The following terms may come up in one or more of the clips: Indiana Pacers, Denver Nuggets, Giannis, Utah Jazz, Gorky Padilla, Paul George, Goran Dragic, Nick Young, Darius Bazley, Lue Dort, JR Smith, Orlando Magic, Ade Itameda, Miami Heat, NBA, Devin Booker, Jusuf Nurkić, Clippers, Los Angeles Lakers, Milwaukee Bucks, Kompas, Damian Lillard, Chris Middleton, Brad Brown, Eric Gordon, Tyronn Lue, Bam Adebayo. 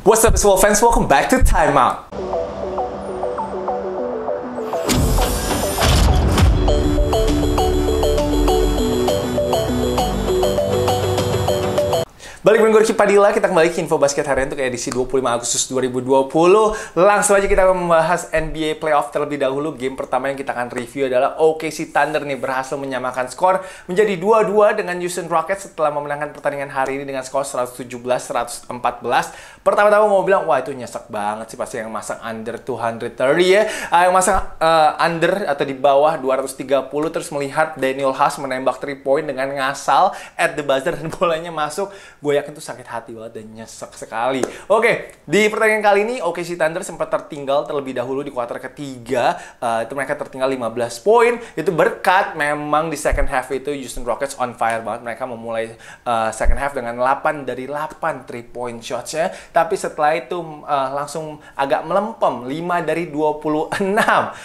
What's up baseball fans, welcome back to Time Out. Balik dengan Gorky Padilla, kita kembali ke info basket harian untuk edisi 25 Agustus 2020. Langsung aja kita membahas NBA Playoff terlebih dahulu. Game pertama yang kita akan review adalah OKC Thunder nih berhasil menyamakan skor menjadi 2-2 dengan Houston Rockets setelah memenangkan pertandingan hari ini dengan skor 117-114. Pertama-tama mau bilang, wah itu nyesek banget sih, pasti yang masang under 230 ya. Yang masang under atau di bawah 230, terus melihat Daniel Haas menembak 3 point dengan ngasal at the buzzer dan bolanya masuk. Gue yakin tuh sakit hati banget dan nyesek sekali. Oke, di pertandingan kali ini OKC Thunder sempat tertinggal terlebih dahulu di kuarter ketiga. Itu mereka tertinggal 15 poin. Itu berkat memang di second half itu Houston Rockets on fire banget. Mereka memulai second half dengan 8 dari 8 3-point shots-nya. Tapi setelah itu langsung agak melempem, 5 dari 26.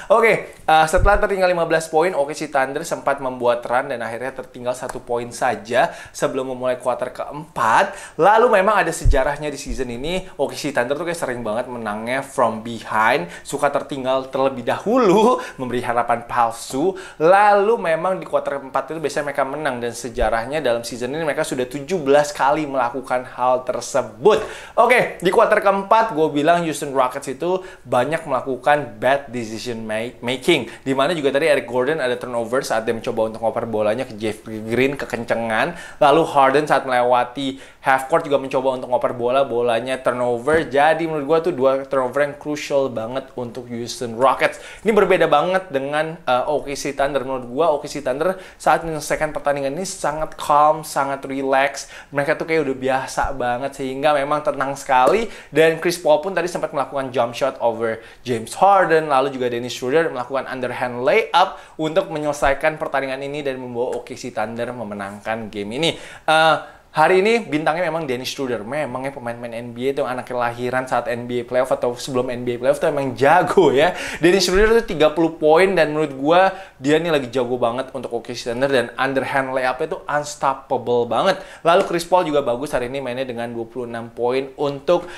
Oke, setelah tertinggal 15 poin, OKC Thunder sempat membuat run dan akhirnya tertinggal 1 poin saja sebelum memulai kuarter keempat. Lalu memang ada sejarahnya di season ini, OKC Thunder tuh kayak sering banget menangnya from behind, suka tertinggal terlebih dahulu, memberi harapan palsu. Lalu memang di kuarter keempat itu biasanya mereka menang, dan sejarahnya dalam season ini mereka sudah 17 kali melakukan hal tersebut. Oke, di kuarter keempat gue bilang Houston Rockets itu banyak melakukan bad decision making, dimana juga tadi Eric Gordon ada turnover saat dia mencoba untuk ngoper bolanya ke Jeff Green, kekencengan. Lalu Harden saat melewati half court juga mencoba untuk ngoper bola, bolanya turnover. Jadi menurut gue tuh 2 turnover yang crucial banget untuk Houston Rockets. Ini berbeda banget dengan OKC Thunder. Menurut gue OKC Thunder saat menyelesaikan pertandingan ini sangat calm, sangat relax. Mereka tuh kayak udah biasa banget sehingga memang tenang sekali. Dan Chris Paul pun tadi sempat melakukan jump shot over James Harden. Lalu juga Dennis Schroeder melakukan underhand layup untuk menyelesaikan pertandingan ini dan membawa OKC Thunder memenangkan game ini. Hari ini bintangnya memang Dennis Schroeder. Memangnya pemain-pemain NBA itu anak kelahiran saat NBA Playoff atau sebelum NBA Playoff tuh emang jago ya. Dennis Schroeder itu 30 poin dan menurut gue dia nih lagi jago banget untuk OKC Thunder dan underhand layup-nya itu unstoppable banget. Lalu Chris Paul juga bagus hari ini mainnya dengan 26 poin untuk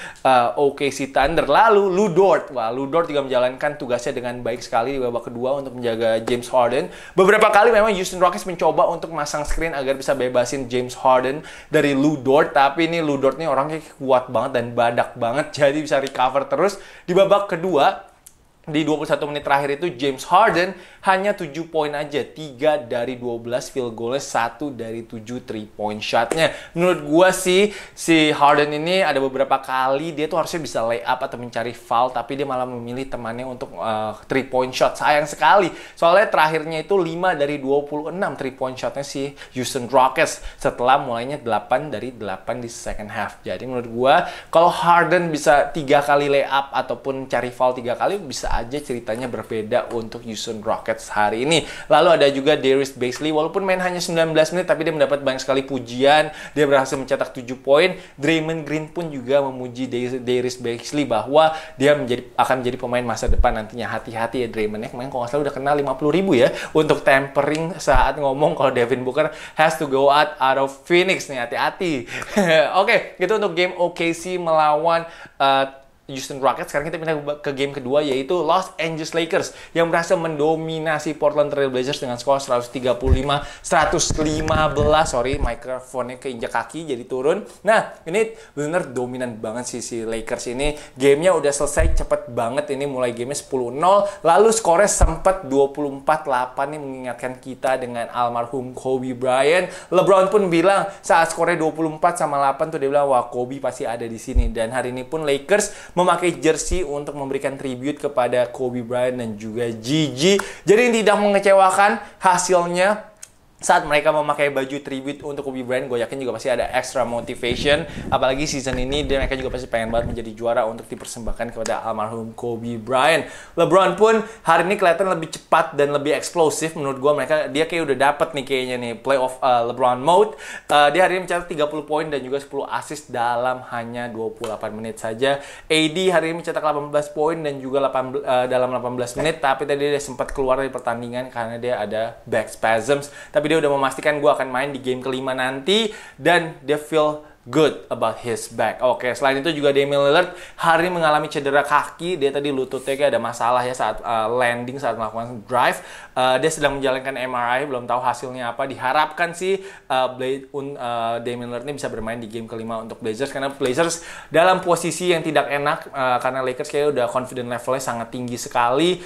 OKC Thunder. Lalu Lue Dort, wah Lue Dort juga menjalankan tugasnya dengan baik sekali di babak kedua untuk menjaga James Harden. Beberapa kali memang Houston Rockets mencoba untuk masang screen agar bisa bebasin James Harden dari Lue Dort, tapi ini Lue Dort nih orangnya kuat banget dan badak banget, jadi bisa recover terus. Di babak kedua di 21 menit terakhir itu James Harden hanya 7 poin aja, 3 dari 12 field goal-nya, 1 dari 7 3-point shot-nya. Menurut gua sih si Harden ini ada beberapa kali dia tuh harusnya bisa lay up atau mencari foul, tapi dia malah memilih temannya untuk 3-point shot. Sayang sekali. Soalnya terakhirnya itu 5 dari 26 3-point shot-nya si Houston Rockets setelah mulainya 8 dari 8 di second half. Jadi menurut gua kalau Harden bisa 3 kali lay up ataupun cari foul 3 kali bisa aja ceritanya berbeda untuk Houston Rockets hari ini. Lalu ada juga Darius Bazley, walaupun main hanya 19 menit tapi dia mendapat banyak sekali pujian. Dia berhasil mencetak 7 poin. Draymond Green pun juga memuji Darius Bazley bahwa dia akan menjadi pemain masa depan nantinya. Hati-hati ya Draymond. Kemarin kalau nggak salah udah kena 50.000 ya untuk tampering saat ngomong kalau Devin Booker has to go out of Phoenix nih. Hati-hati. Oke, itu untuk game OKC melawan Houston Rockets. Sekarang kita pindah ke game kedua, yaitu Los Angeles Lakers yang berhasil mendominasi Portland Trail Blazers dengan skor 135-115. Sorry, mikrofonnya keinjak kaki jadi turun. Nah, ini benar dominan banget sih si Lakers ini. Gamenya udah selesai cepet banget. Ini mulai gamenya 10-0. Lalu skornya sempat 24-8 nih, mengingatkan kita dengan almarhum Kobe Bryant. LeBron pun bilang saat skornya 24-8 tuh dia bilang, wah Kobe pasti ada di sini. Dan hari ini pun Lakers memakai jersey untuk memberikan tribute kepada Kobe Bryant dan juga Gigi. Jadi tidak mengecewakan hasilnya. Saat mereka memakai baju tribute untuk Kobe Bryant, gue yakin juga pasti ada extra motivation. Apalagi season ini, mereka juga pasti pengen banget menjadi juara untuk dipersembahkan kepada almarhum Kobe Bryant. LeBron pun hari ini kelihatan lebih cepat dan lebih eksplosif. Menurut gue, dia kayak udah dapet nih kayaknya nih playoff LeBron mode. Dia hari ini mencetak 30 poin dan juga 10 assist dalam hanya 28 menit saja. AD hari ini mencetak 18 poin dan juga dalam 18 menit. Tapi tadi dia sempat keluar dari pertandingan karena dia ada back spasms. Tapi dia udah memastikan gue akan main di game kelima nanti, dan dia feel good about his back. Oke, selain itu juga Damian Lillard hari mengalami cedera kaki. Dia tadi lututnya kayak ada masalah ya saat landing, saat melakukan drive. Dia sedang menjalankan MRI, belum tahu hasilnya apa. Diharapkan sih Damian Lillard ini bisa bermain di game kelima untuk Blazers, karena Blazers dalam posisi yang tidak enak karena Lakers kayaknya udah confident levelnya sangat tinggi sekali.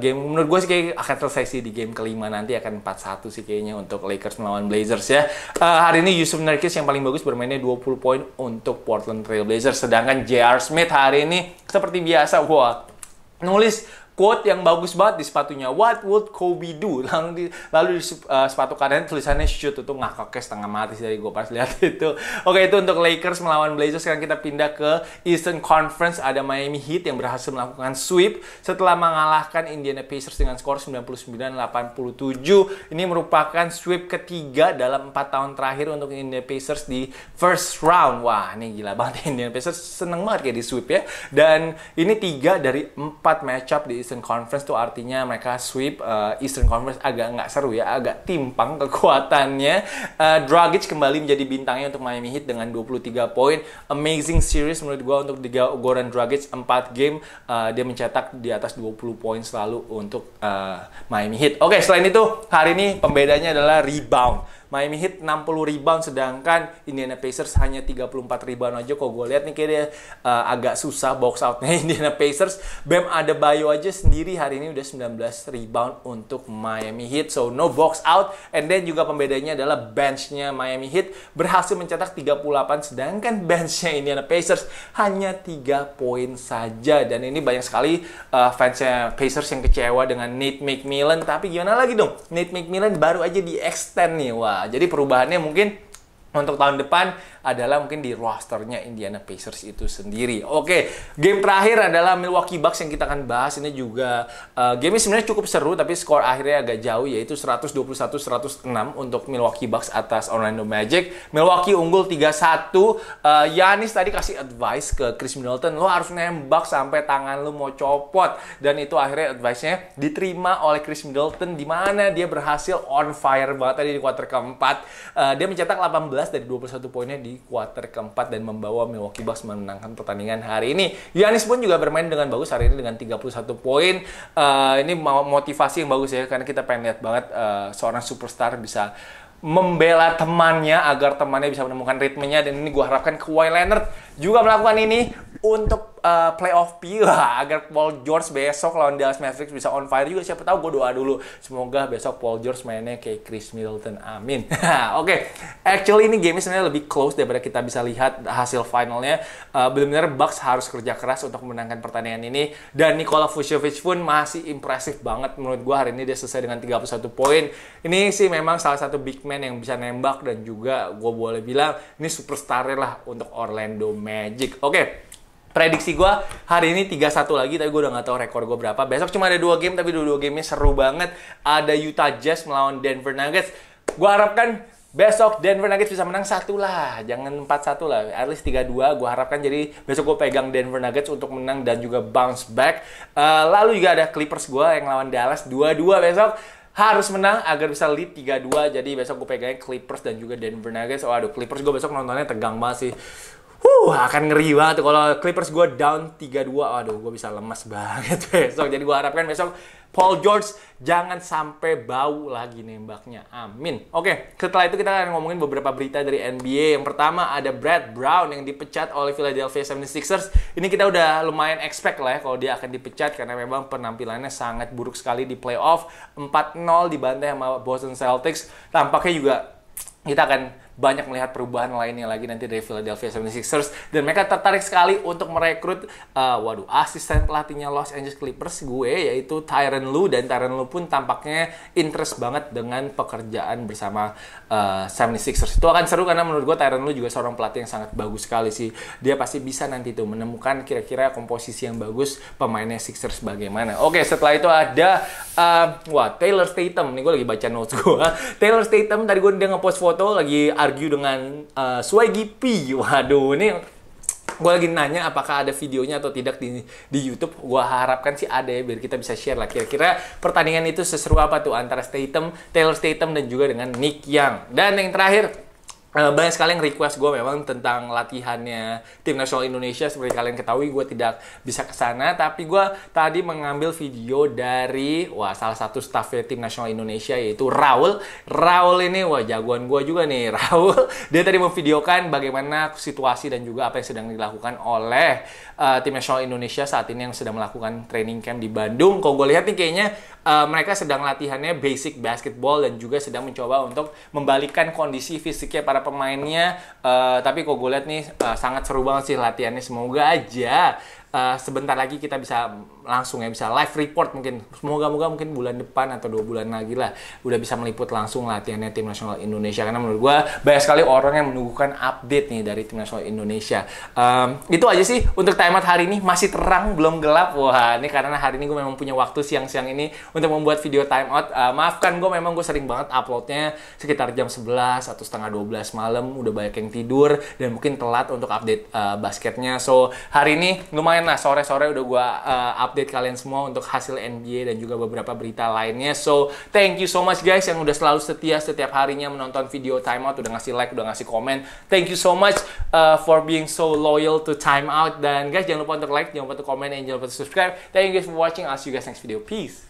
Game menurut gue sih kayak akan selesai sih di game kelima, nanti akan 4-1 sih kayaknya untuk Lakers melawan Blazers ya. Hari ini Jusuf Nurkić yang paling bagus bermainnya 20 poin untuk Portland Trail Blazers, sedangkan JR Smith hari ini seperti biasa nulis quote yang bagus banget di sepatunya, "What would Kobe do?" Lalu di sepatu kanan tulisannya "shoot." Itu ngakaknya setengah mati dari gue pas lihat itu. Oke, itu untuk Lakers melawan Blazers. Sekarang kita pindah ke Eastern Conference. Ada Miami Heat yang berhasil melakukan sweep setelah mengalahkan Indiana Pacers dengan skor 99-87. Ini merupakan sweep ketiga dalam 4 tahun terakhir untuk Indiana Pacers di first round. Wah, ini gila banget, Indiana Pacers seneng banget kayak di sweep ya. Dan ini 3 dari 4 matchup di Eastern Conference tuh, artinya mereka sweep. Eastern Conference agak nggak seru ya, agak timpang kekuatannya. Dragic kembali menjadi bintangnya untuk Miami Heat dengan 23 poin. Amazing series menurut gue untuk Goran Dragic, 4 game dia mencetak di atas 20 poin selalu untuk Miami Heat. Oke, selain itu hari ini pembedanya adalah rebound. Miami Heat 60 rebound, sedangkan Indiana Pacers hanya 34 rebound aja. Kok gue lihat nih kayaknya agak susah box outnya Indiana Pacers. Bam Adebayo aja sendiri hari ini udah 19 rebound untuk Miami Heat, so no box out. And then juga pembedanya adalah benchnya Miami Heat berhasil mencetak 38, sedangkan benchnya Indiana Pacers hanya 3 poin saja. Dan ini banyak sekali fansnya Pacers yang kecewa dengan Nate McMillan. Tapi gimana lagi dong, Nate McMillan baru aja di extend nih. Wah, jadi perubahannya mungkin untuk tahun depan adalah mungkin di rosternya Indiana Pacers itu sendiri. Oke, game terakhir adalah Milwaukee Bucks yang kita akan bahas. Ini juga game ini sebenarnya cukup seru, tapi skor akhirnya agak jauh, yaitu 121-106 untuk Milwaukee Bucks atas Orlando Magic. Milwaukee unggul 3-1. Giannis tadi kasih advice ke Chris Middleton, lo harus nembak sampai tangan lo mau copot. Dan itu akhirnya advice-nya diterima oleh Chris Middleton, di mana dia berhasil on fire banget tadi di kuarter keempat. Dia mencetak 18 dari 21 poinnya di kuarter keempat dan membawa Milwaukee Bucks memenangkan pertandingan hari ini. Giannis pun juga bermain dengan bagus hari ini dengan 31 poin. Ini motivasi yang bagus ya, karena kita pengen lihat banget seorang superstar bisa membela temannya agar temannya bisa menemukan ritmenya. Dan ini gue harapkan Kawhi Leonard juga melakukan ini untuk playoff P lah, agar Paul George besok lawan Dallas Mavericks bisa on fire juga. Siapa tahu, gue doa dulu semoga besok Paul George mainnya kayak Chris Middleton, amin. Oke, actually ini game sebenarnya lebih close daripada kita bisa lihat hasil finalnya. Benar-benar Bucks harus kerja keras untuk memenangkan pertandingan ini. Dan Nikola Vucevic pun masih impresif banget menurut gue hari ini, dia selesai dengan 31 poin. Ini sih memang salah satu big man yang bisa nembak, dan juga gue boleh bilang ini superstarnya lah untuk Orlando Magic. Oke, prediksi gue hari ini 3-1 lagi, tapi gue udah gak tahu rekor gue berapa. Besok cuma ada 2 game, tapi dua-dua gamenya seru banget. Ada Utah Jazz melawan Denver Nuggets. Gue harapkan besok Denver Nuggets bisa menang 1 lah, jangan 4-1 lah, at least 3-2 gue harapkan. Jadi besok gue pegang Denver Nuggets untuk menang dan juga bounce back. Lalu juga ada Clippers gue yang lawan Dallas, 2-2 besok. Harus menang agar bisa lead 3-2. Jadi besok gue pegangnya Clippers dan juga Denver Nuggets. Oh, aduh, Clippers gue besok nontonnya tegang banget sih. Akan ngeri banget kalau Clippers gue down 3-2. Aduh, gue bisa lemas banget besok. Jadi gue harapkan besok Paul George jangan sampai bau lagi nembaknya, amin. Oke, setelah itu kita akan ngomongin beberapa berita dari NBA. Yang pertama ada Brad Brown yang dipecat oleh Philadelphia 76ers. Ini kita udah lumayan expect lah ya kalau dia akan dipecat, karena memang penampilannya sangat buruk sekali di playoff. 4-0 dibantai sama Boston Celtics. Tampaknya juga kita akan banyak melihat perubahan lainnya lagi nanti dari Philadelphia 76ers. Dan mereka tertarik sekali untuk merekrut asisten pelatihnya Los Angeles Clippers gue, yaitu Tyronn Lue. Dan Tyronn Lue pun tampaknya interest banget dengan pekerjaan bersama 76ers. Itu akan seru, karena menurut gue Tyronn Lue juga seorang pelatih yang sangat bagus sekali sih. Dia pasti bisa nanti tuh menemukan kira-kira komposisi yang bagus pemainnya Sixers bagaimana. Oke, setelah itu ada Taylor Tatum. Nih gue lagi baca notes gue. Taylor Tatum tadi dia ngepost foto lagi argue dengan Swaggy P. Waduh, ini gue lagi nanya apakah ada videonya atau tidak di YouTube. Gue harapkan sih ada ya, biar kita bisa share lah kira-kira pertandingan itu seseru apa tuh antara Taylor Tatum dan juga dengan Nick Young. Dan yang terakhir Banyak sekali yang request gue memang tentang latihannya tim nasional Indonesia. Seperti kalian ketahui, gue tidak bisa kesana, tapi gue tadi mengambil video dari salah satu staffnya tim nasional Indonesia, yaitu Raul. Raul ini jagoan gue juga nih. Raul dia tadi memvideokan bagaimana situasi dan juga apa yang sedang dilakukan oleh tim nasional Indonesia saat ini yang sedang melakukan training camp di Bandung. Kalau gue lihat nih kayaknya mereka sedang latihannya basic basketball dan juga sedang mencoba untuk membalikkan kondisi fisiknya para pemainnya, tapi kok gue liat nih sangat seru banget sih latihannya. Semoga aja sebentar lagi kita bisa langsung bisa live report mungkin. Semoga mungkin bulan depan atau 2 bulan lagi lah udah bisa meliput langsung latihannya tim nasional Indonesia, karena menurut gue banyak sekali orang yang menunggukan update nih dari tim nasional Indonesia. Itu aja sih untuk timeout hari ini, masih terang belum gelap. Wah, ini karena hari ini gue memang punya waktu siang-siang ini untuk membuat video timeout. Maafkan gue, memang gue sering banget uploadnya sekitar jam 11 atau setengah 12 malam, udah banyak yang tidur dan mungkin telat untuk update basketnya. So hari ini lumayan sore-sore udah gue update kalian semua untuk hasil NBA dan juga beberapa berita lainnya. So, thank you so much guys yang udah selalu setia setiap harinya menonton video timeout, udah ngasih like, udah ngasih komen. Thank you so much for being so loyal to timeout. Dan guys, jangan lupa untuk like, jangan lupa untuk komen, dan jangan lupa untuk subscribe. Thank you guys for watching. I'll see you guys next video. Peace.